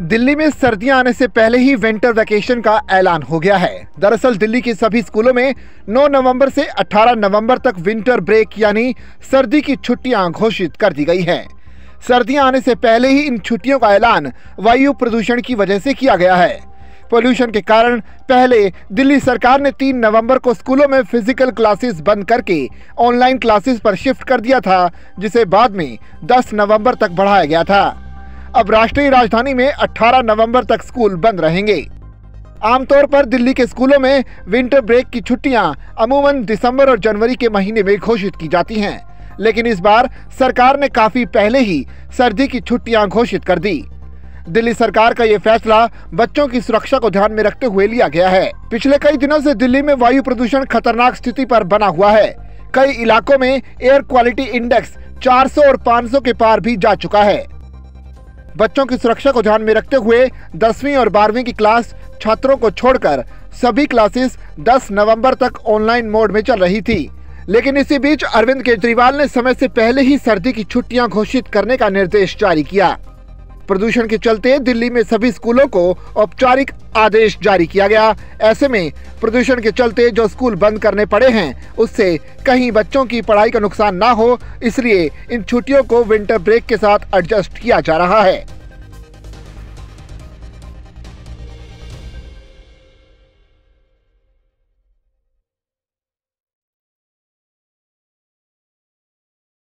दिल्ली में सर्दियां आने से पहले ही विंटर वैकेशन का ऐलान हो गया है। दरअसल दिल्ली के सभी स्कूलों में 9 नवंबर से 18 नवंबर तक विंटर ब्रेक यानी सर्दी की छुट्टियां घोषित कर दी गई हैं। सर्दियां आने से पहले ही इन छुट्टियों का ऐलान वायु प्रदूषण की वजह से किया गया है। पोल्यूशन के कारण पहले दिल्ली सरकार ने 3 नवंबर को स्कूलों में फिजिकल क्लासेस बंद करके ऑनलाइन क्लासेस पर शिफ्ट कर दिया था, जिसे बाद में 10 नवंबर तक बढ़ाया गया था। अब राष्ट्रीय राजधानी में 18 नवंबर तक स्कूल बंद रहेंगे। आमतौर पर दिल्ली के स्कूलों में विंटर ब्रेक की छुट्टियां अमूमन दिसंबर और जनवरी के महीने में घोषित की जाती हैं, लेकिन इस बार सरकार ने काफी पहले ही सर्दी की छुट्टियां घोषित कर दी। दिल्ली सरकार का ये फैसला बच्चों की सुरक्षा को ध्यान में रखते हुए लिया गया है। पिछले कई दिनों से दिल्ली में वायु प्रदूषण खतरनाक स्थिति पर बना हुआ है। कई इलाकों में एयर क्वालिटी इंडेक्स 400 और 500 के पार भी जा चुका है। बच्चों की सुरक्षा को ध्यान में रखते हुए 10वीं और 12वीं की क्लास छात्रों को छोड़कर सभी क्लासेस 10 नवंबर तक ऑनलाइन मोड में चल रही थी, लेकिन इसी बीच अरविंद केजरीवाल ने समय से पहले ही सर्दी की छुट्टियां घोषित करने का निर्देश जारी किया। प्रदूषण के चलते दिल्ली में सभी स्कूलों को औपचारिक आदेश जारी किया गया। ऐसे में प्रदूषण के चलते जो स्कूल बंद करने पड़े हैं, उससे कहीं बच्चों की पढ़ाई का नुकसान ना हो, इसलिए इन छुट्टियों को विंटर ब्रेक के साथ एडजस्ट किया जा रहा है।